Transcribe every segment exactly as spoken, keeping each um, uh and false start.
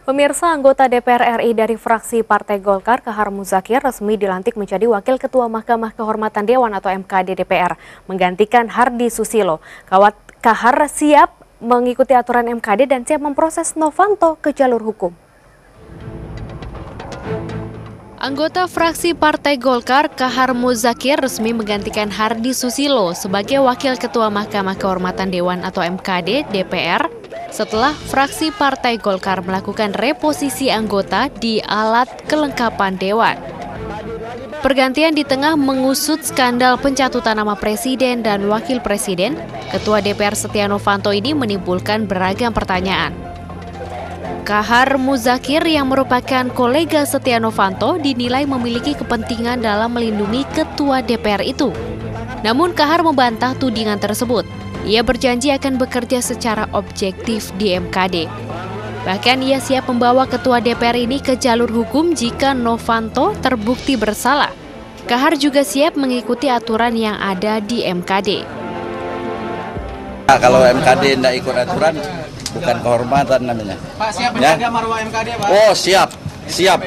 Pemirsa, anggota D P R R I dari fraksi Partai Golkar, Kahar Muzakir, resmi dilantik menjadi Wakil Ketua Mahkamah Kehormatan Dewan atau M K D D P R, menggantikan Hardisoesilo. Kahar siap mengikuti aturan M K D dan siap memproses Novanto ke jalur hukum. Anggota fraksi Partai Golkar, Kahar Muzakir, resmi menggantikan Hardisoesilo sebagai Wakil Ketua Mahkamah Kehormatan Dewan atau M K D D P R setelah fraksi Partai Golkar melakukan reposisi anggota di alat kelengkapan dewan. Pergantian di tengah mengusut skandal pencatutan nama Presiden dan Wakil Presiden, Ketua D P R Setya Novanto ini menimbulkan beragam pertanyaan. Kahar Muzakir yang merupakan kolega Setya Novanto dinilai memiliki kepentingan dalam melindungi Ketua D P R itu. Namun Kahar membantah tudingan tersebut. Ia berjanji akan bekerja secara objektif di M K D. Bahkan ia siap membawa Ketua D P R ini ke jalur hukum jika Novanto terbukti bersalah. Kahar juga siap mengikuti aturan yang ada di M K D. Nah, kalau M K D tidak ikut aturan, bukan kehormatan namanya. Pak, siap menjaga marwah M K D, Pak? Oh, siap, siap.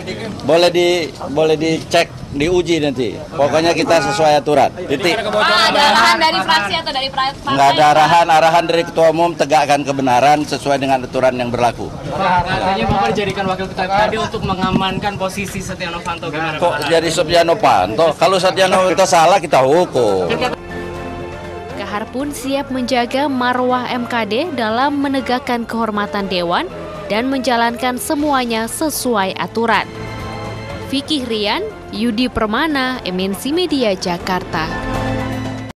Boleh di boleh dicek, diuji nanti. Pokoknya kita sesuai aturan. Titik. Pak, ada arahan dari fraksi atau dari partai? Nggak ada arahan, arahan dari ketua umum, tegakkan kebenaran sesuai dengan aturan yang berlaku. Pak, katanya Bapak dijadikan Wakil Ketua M K D untuk mengamankan posisi Setya Novanto. Gimana, Pak? Kok jadi Setya Novanto? Kalau Setya Novanto salah, kita hukum. Kahar pun siap menjaga marwah M K D dalam menegakkan kehormatan dewan dan menjalankan semuanya sesuai aturan. Vicky Rian, Yudi Permana, M N C Media, Jakarta.